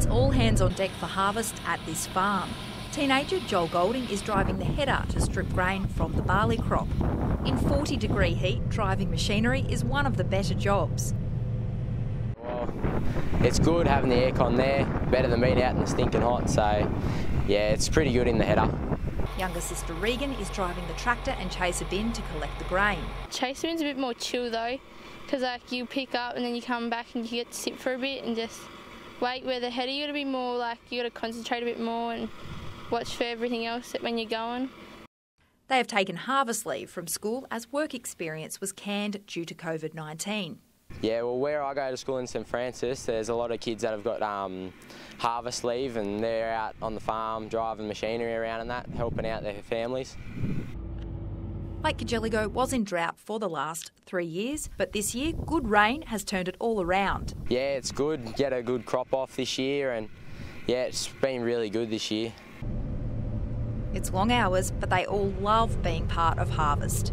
it's all hands on deck for harvest at this farm. Teenager Joel Golding is driving the header to strip grain from the barley crop. In 40-degree heat, driving machinery is one of the better jobs. Well, it's good having the aircon there, better than being out in the stinking hot, so yeah, it's pretty good in the header. Younger sister Regan is driving the tractor and chaser bin to collect the grain. Chaser bin's a bit more chill though, because like you pick up and then you come back and you get to sit for a bit and just wait. Where the header, you gotta be more like, you gotta concentrate a bit more and watch for everything else when you're going. They have taken harvest leave from school as work experience was canned due to COVID 19. Yeah, well, where I go to school in St Francis, there's a lot of kids that have got harvest leave and they're out on the farm driving machinery around and that, helping out their families. Lake Cargelligo was in drought for the last 3 years, but this year good rain has turned it all around. Yeah, it's good. Get a good crop off this year and yeah, it's been really good this year. It's long hours, but they all love being part of harvest.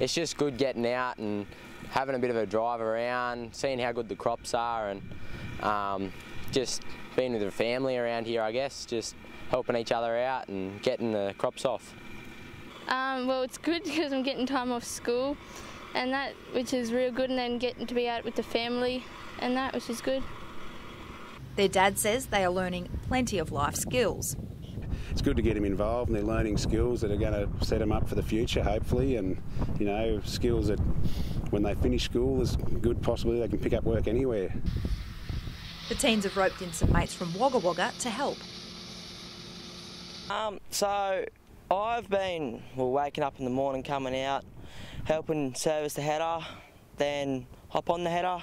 It's just good getting out and having a bit of a drive around, seeing how good the crops are and just being with the family around here, I guess, just helping each other out and getting the crops off. Well, it's good because I'm getting time off school and that, which is real good, and then getting to be out with the family and that, which is good. Their dad says they are learning plenty of life skills. It's good to get them involved and they're learning skills that are going to set them up for the future, hopefully, and, you know, skills that when they finish school is good, possibly they can pick up work anywhere. The teens have roped in some mates from Wagga Wagga to help. So I've been waking up in the morning, coming out, helping service the header, then hop on the header.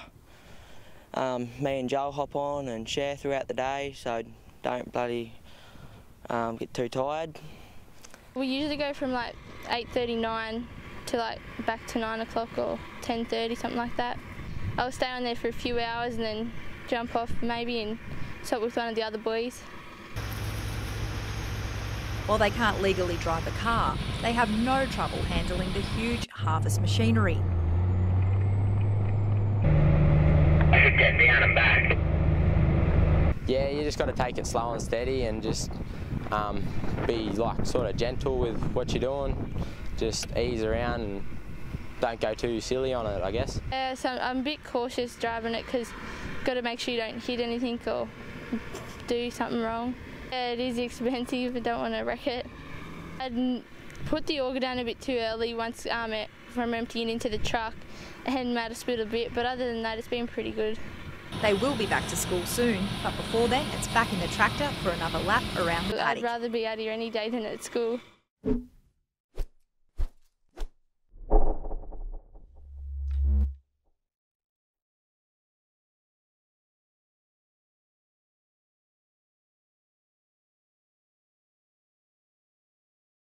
Me and Joel hop on and share throughout the day, so don't bloody get too tired. We usually go from like 8:39 to like back to 9 o'clock or 10:30, something like that. I'll stay on there for a few hours and then jump off maybe and stop with one of the other boys. While they can't legally drive a car, they have no trouble handling the huge harvest machinery. Get down and back. Yeah, you just got to take it slow and steady and just be like sort of gentle with what you're doing. Just ease around and don't go too silly on it, I guess. Yeah, so I'm a bit cautious driving it because you've got to make sure you don't hit anything or do something wrong. Yeah, it is expensive, I don't want to wreck it. I'd put the auger down a bit too early once from emptying into the truck and might have spilled a bit, but other than that it's been pretty good. They will be back to school soon, but before then it's back in the tractor for another lap around the paddock. I'd rather be out here any day than at school.